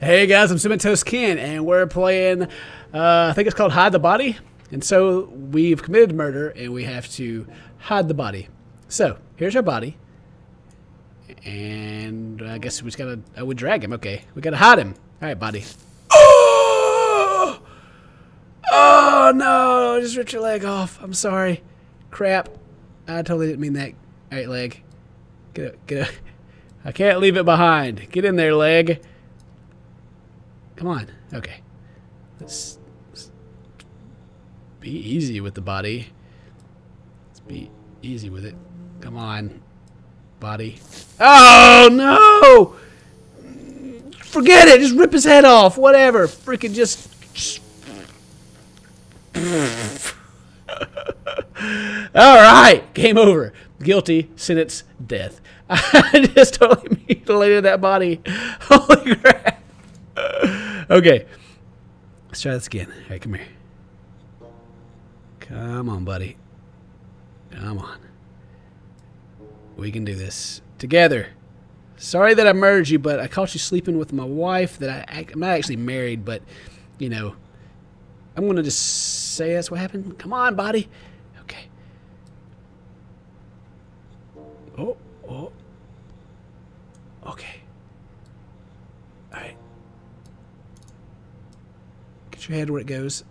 Hey guys, I'm CinnamonToastKen, and we're playing, I think it's called Hide the Body. And so we've committed murder, and we have to hide the body. So here's our body, and I guess we just gotta, oh, we drag him, okay. We gotta hide him. All right, body. Oh! Oh no, I just ripped your leg off. I'm sorry. Crap. I totally didn't mean that. All right, leg. Get up, get up. I can't leave it behind. Get in there, leg. Come on. Okay. Let's be easy with the body. Let's be easy with it. Come on, body. Oh, no! Forget it! Just rip his head off! Whatever! Freaking just... Alright! Game over. Guilty. Sentence. Death. I just totally mutilated that body. Holy crap. Okay. Let's try this again. All right, come here. Come on, buddy. Come on. We can do this together. Sorry that I murdered you, but I caught you sleeping with my wife that I'm not actually married, but, you know, I'm going to just say that's what happened. Come on, buddy. Okay. Oh. Oh. Okay. All right. Get your head where it goes.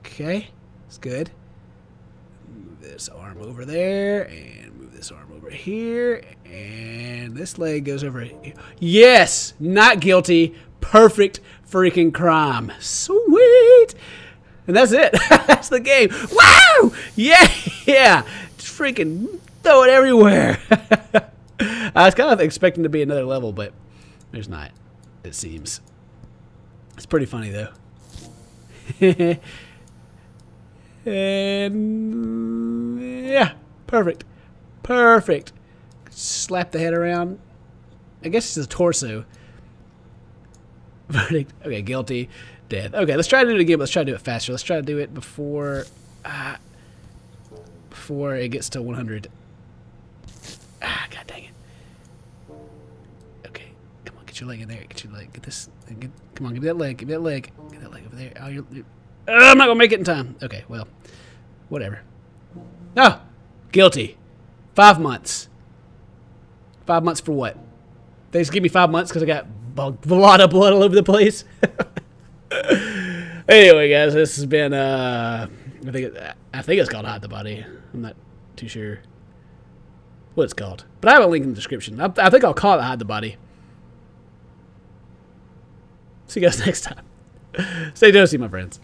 Okay. That's good. Move this arm over there, and move this arm over here, and this leg goes over here. Yes! Not guilty. Perfect freaking crime. Sweet! And that's it. That's the game. Wow! Yeah! Yeah! Freaking throw it everywhere. I was kind of expecting to be another level, but there's not, it seems. It's pretty funny though. And yeah, perfect. Perfect. Slap the head around. I guess it's a torso. Verdict. Okay, guilty. Dead. Okay, let's try to do it again, but let's try to do it faster. Let's try to do it before before it gets to 100. Ah, god dang it. Okay, come on, get your leg in there. Get your leg. Get this. Get, come on, give me that leg. Give me that leg. Get that leg over there. Oh, I'm not gonna make it in time. Okay, well, whatever. No, guilty. 5 months. 5 months for what? They just give me 5 months because I got a lot of blood all over the place. Anyway, guys, this has been I think it's called Hide the Body. I'm not too sure what it's called, but I have a link in the description. I think I'll call it Hide the Body. See you guys next time. Stay toasty, my friends.